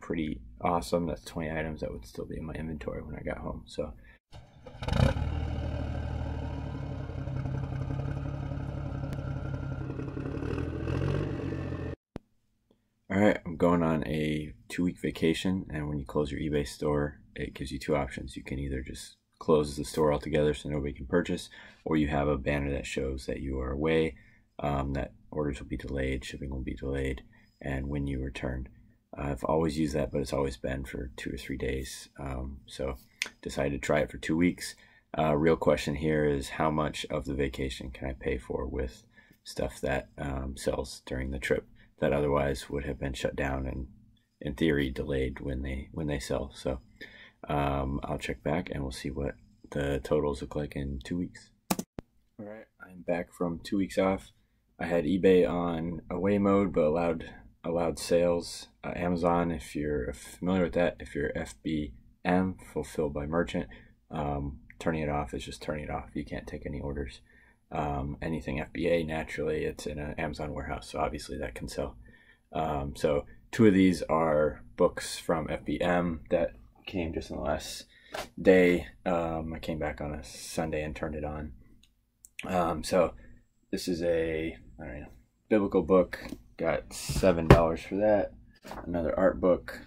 pretty awesome. That's 20 items that would still be in my inventory when I got home. So alright, I'm going on a 2-week vacation, and when you close your eBay store, it gives you two options. You can either just close the store altogether so nobody can purchase, or you have a banner that shows that you are away, that orders will be delayed, shipping will be delayed, and when you return. I've always used that, but it's always been for 2 or 3 days, so decided to try it for 2 weeks. Real question here is how much of the vacation can I pay for with stuff that sells during the trip that otherwise would have been shut down and in theory delayed when they sell. So I'll check back and we'll see what the totals look like in 2 weeks. All right, I'm back from 2 weeks off. I had eBay on away mode, but allowed sales. Amazon, if you're familiar with that, if you're FBM, fulfilled by merchant, turning it off is just turning it off. You can't take any orders. Anything FBA, naturally, it's in an Amazon warehouse, so obviously that can sell. So two of these are books from FBM that came just in the last day. I came back on a Sunday and turned it on. So this is a, I don't know, biblical book. Got $7 for that. Another art book,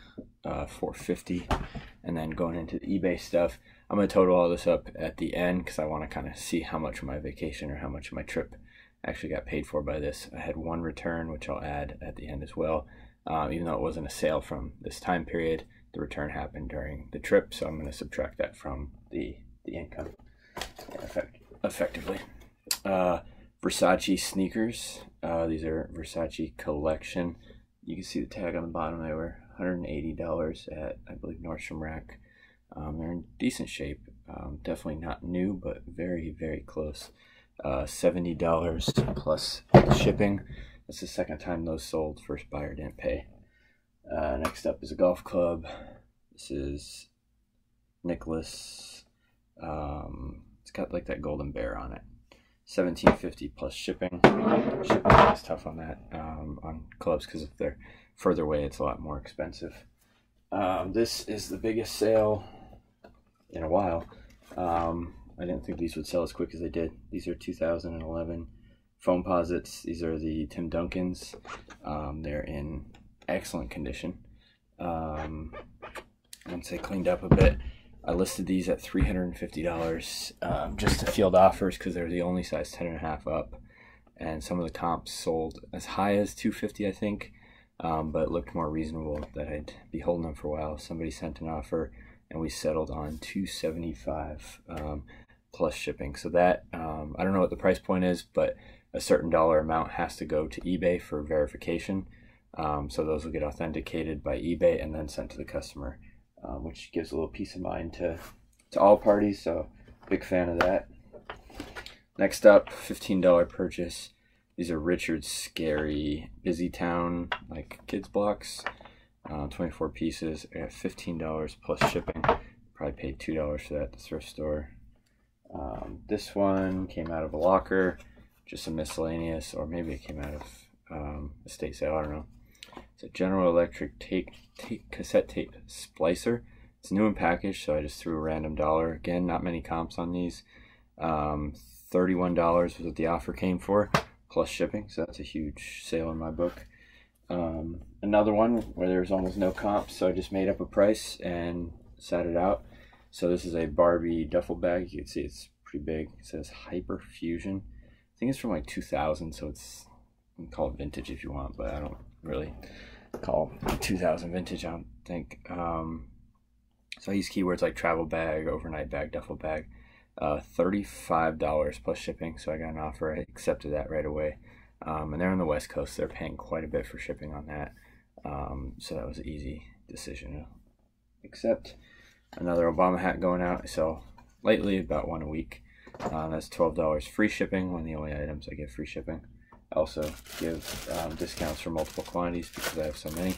$4.50. And then going into the eBay stuff, I'm going to total all this up at the end because I want to kind of see how much of my vacation or how much of my trip actually got paid for by this. I had one return, which I'll add at the end as well. Even though it wasn't a sale from this time period, the return happened during the trip, so I'm going to subtract that from the income effectively. Versace sneakers. These are Versace collection. You can see the tag on the bottom. They were $180 at, I believe, Nordstrom Rack. They're in decent shape. Definitely not new, but very, very close. $70 plus shipping. That's the second time those sold. First buyer didn't pay. Next up is a golf club. This is Nicholas. It's got like that golden bear on it. $17.50 plus shipping. Shipping is tough on that, on clubs, because if they're further away, it's a lot more expensive. This is the biggest sale in a while. I didn't think these would sell as quick as they did. These are 2011 Foamposites. These are the Tim Duncans. They're in excellent condition. Once they cleaned up a bit, I listed these at $350 just to field offers because they're the only size 10.5 up, and some of the comps sold as high as $250, I think, but it looked more reasonable that I'd be holding them for a while. Somebody sent an offer, and we settled on $275 plus shipping. So that, I don't know what the price point is, but a certain dollar amount has to go to eBay for verification. So those will get authenticated by eBay and then sent to the customer. Which gives a little peace of mind to all parties, so big fan of that. Next up, $15 purchase. These are Richard's Scary Busy Town, like kids blocks, 24 pieces. I got $15 plus shipping. Probably paid $2 for that at the thrift store. This one came out of a locker, just a miscellaneous, or maybe it came out of estate sale, I don't know. It's a General Electric cassette tape splicer. It's new and packaged, so I just threw a random dollar. Again, not many comps on these. $31 was what the offer came for, plus shipping, so that's a huge sale in my book. Another one where there's almost no comps, so I just made up a price and sat it out. So this is a Barbie duffel bag. You can see it's pretty big. It says Hyperfusion. I think it's from like 2000, so it's, you can call it vintage if you want, but I don't really call 2000 vintage, I don't think. So I use keywords like travel bag, overnight bag, duffel bag. $35 plus shipping, so I got an offer. I accepted that right away. And they're on the West Coast, they're paying quite a bit for shipping on that. So that was an easy decision to accept. Another Obama hat going out. I sell lately about one a week. That's $12 free shipping, one of the only items I get free shipping. Also give discounts for multiple quantities because I have so many.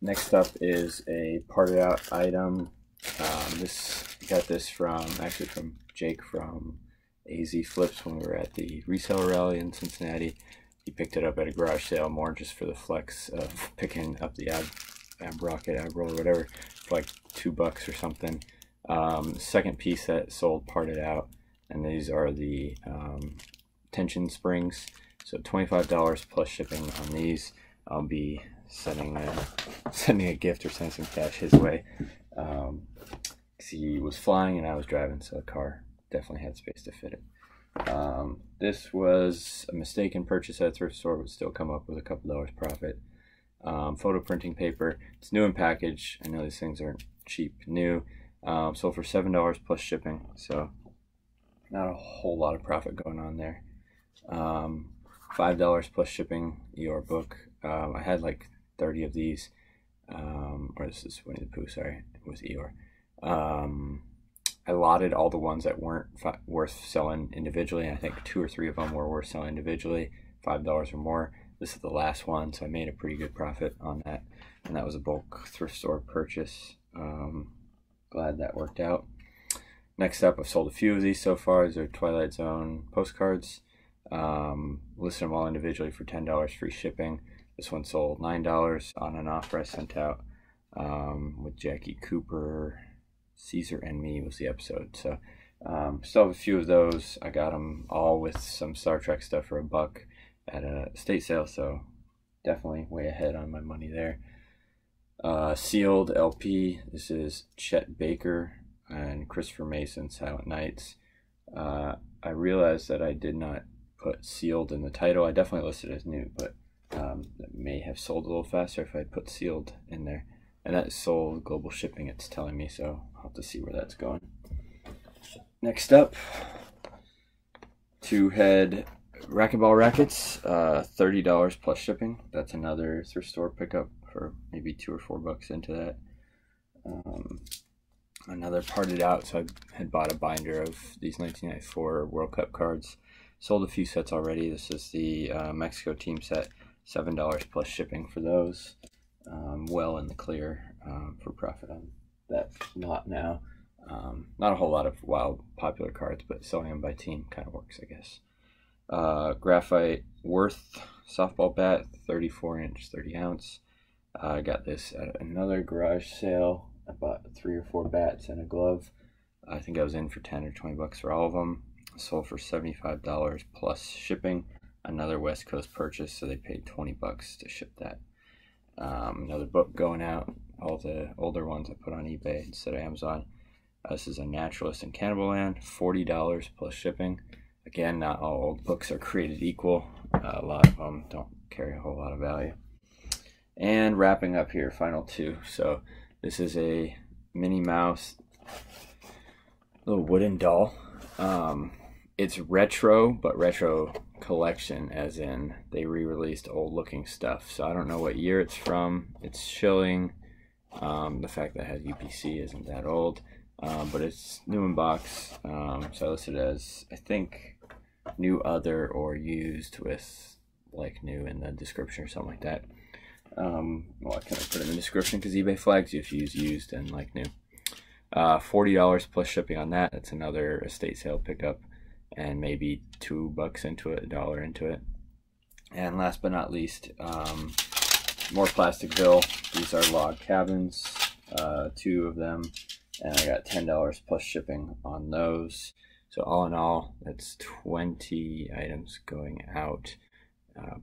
Next up is a parted out item. I got this from Jake from AZ Flips when we were at the reseller rally in Cincinnati. He picked it up at a garage sale, more just for the flex of picking up the odd AB Rocket, AB Roller, whatever, for like $2 or something. Second piece that sold parted out, and these are the tension springs. So $25 plus shipping on these. I'll be sending a gift or sending some cash his way. He was flying and I was driving, so the car definitely had space to fit it. This was a mistaken purchase at a thrift store, would still come up with a couple dollars profit. Photo printing paper. It's new in package. I know these things aren't cheap new. Sold for $7 plus shipping, so not a whole lot of profit going on there. $5 plus shipping, Eeyore book. I had like 30 of these. Or this is Winnie the Pooh, sorry, with Eeyore. I lotted all the ones that weren't worth selling individually. I think 2 or 3 of them were worth selling individually, $5 or more. This is the last one, so I made a pretty good profit on that. And that was a bulk thrift store purchase. Glad that worked out. Next up, I've sold a few of these so far. These are Twilight Zone postcards. Listed them all individually for $10 free shipping. This one sold $9 on an offer I sent out with Jackie Cooper. Caesar and Me was the episode. So still have a few of those. I got them all with some Star Trek stuff for $1 at a state sale, so definitely way ahead on my money there. Sealed LP. This is Chet Baker and Christopher Mason, Silent Nights. I realized that I did not put sealed in the title. I definitely listed it as new, but that may have sold a little faster if I put sealed in there. And that sold global shipping, it's telling me, so I'll have to see where that's going. Next up, 2-head racquetball rackets, $30 plus shipping. That's another thrift store pickup for maybe $2 or $4 into that. Another parted out, so I had bought a binder of these 1994 World Cup cards. Sold a few sets already. This is the Mexico team set, $7 plus shipping for those. Well in the clear for profit on that lot now. Not a whole lot of wild popular cards, but selling them by team kind of works, I guess. Graphite Worth softball bat, 34-inch, 30-ounce. I got this at another garage sale. I bought 3 or 4 bats and a glove. I think I was in for $10 or $20 for all of them. Sold for $75 plus shipping. Another West Coast purchase, so they paid $20 to ship that. Another book going out, all the older ones I put on eBay instead of Amazon. This is A Naturalist in Cannibal Land, $40 plus shipping. Again, not all old books are created equal. A lot of them don't carry a whole lot of value. And wrapping up here, final two. So this is a Minnie Mouse little wooden doll. It's retro, but retro collection as in they re-released old looking stuff, so I don't know what year it's from. It's chilling. The fact that it has UPC isn't that old, but it's new in box, so I listed it as I think new other or used with like new in the description or something like that. Well, I kind of put it in the description because eBay flags you if you use used and like new. $40 plus shipping on that. That's another estate sale pickup, and maybe $2 into it, $1 into it. And last but not least, more Plasticville. These are log cabins, 2 of them, and I got $10 plus shipping on those. So all in all, that's 20 items going out.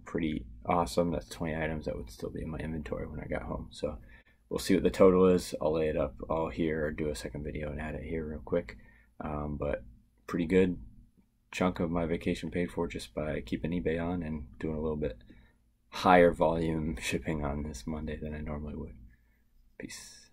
Pretty awesome. That's 20 items that would still be in my inventory when I got home. So we'll see what the total is. I'll lay it up all here or do a second video and add it here real quick. But pretty good chunk of my vacation paid for just by keeping eBay on and doing a little bit higher volume shipping on this Monday than I normally would. Peace.